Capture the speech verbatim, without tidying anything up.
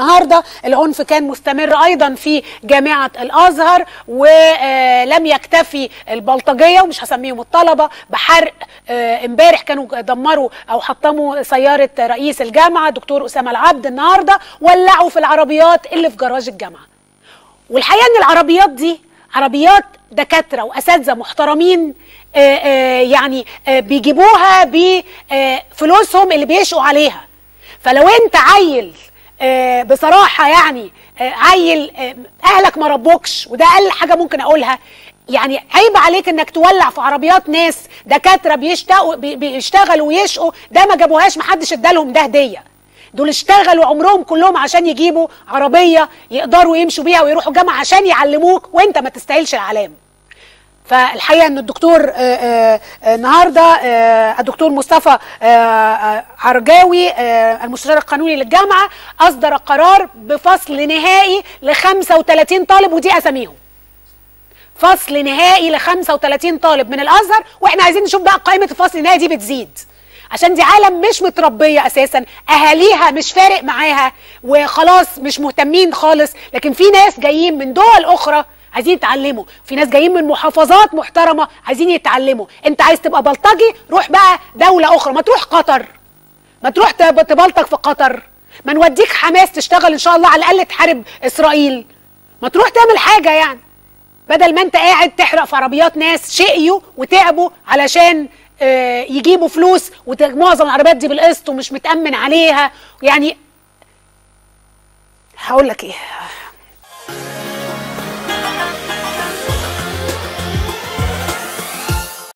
النهارده. العنف كان مستمر ايضا في جامعه الازهر، ولم يكتفي البلطجيه ومش هسميهم الطلبه بحرق. امبارح كانوا دمروا او حطموا سياره رئيس الجامعه دكتور اسامه العبد، النهارده ولعوا في العربيات اللي في جراج الجامعه. والحقيقه ان العربيات دي عربيات دكاتره واساتذه محترمين، آآ آآ يعني آآ بيجيبوها بفلوسهم اللي بيشقوا عليها. فلو انت عيل بصراحه يعني عيل اهلك ما ربوكش، وده اقل حاجه ممكن اقولها، يعني عيب عليك انك تولع في عربيات ناس دكاتره بيشتقوا بيشتغلوا ويشقوا. ده ما جابوهاش، محدش ادالهم ده هديه، دول اشتغلوا عمرهم كلهم عشان يجيبوا عربيه يقدروا يمشوا بيها ويروحوا الجامعه عشان يعلموك، وانت ما تستاهلش العلام. فالحقيقه ان الدكتور النهارده الدكتور مصطفى عرجاوي المستشار القانوني للجامعه اصدر قرار بفصل نهائي ل خمسة وثلاثين طالب، ودي اساميهم. فصل نهائي ل خمسة وثلاثين طالب من الازهر، واحنا عايزين نشوف بقى قائمه الفصل النهائي دي بتزيد، عشان دي عالم مش متربيه اساسا، اهاليها مش فارق معاها وخلاص مش مهتمين خالص. لكن في ناس جايين من دول اخرى عايزين يتعلموا، في ناس جايين من محافظات محترمه عايزين يتعلموا. انت عايز تبقى بلطجي، روح بقى دوله اخرى، ما تروح قطر، ما تروح تبلطج في قطر، ما نوديك حماس تشتغل ان شاء الله، على الاقل تحارب اسرائيل، ما تروح تعمل حاجه يعني، بدل ما انت قاعد تحرق في عربيات ناس شقيوا وتعبوا علشان يجيبوا فلوس، ومعظم العربيات دي بالقسط ومش متأمن عليها. يعني هقول لك ايه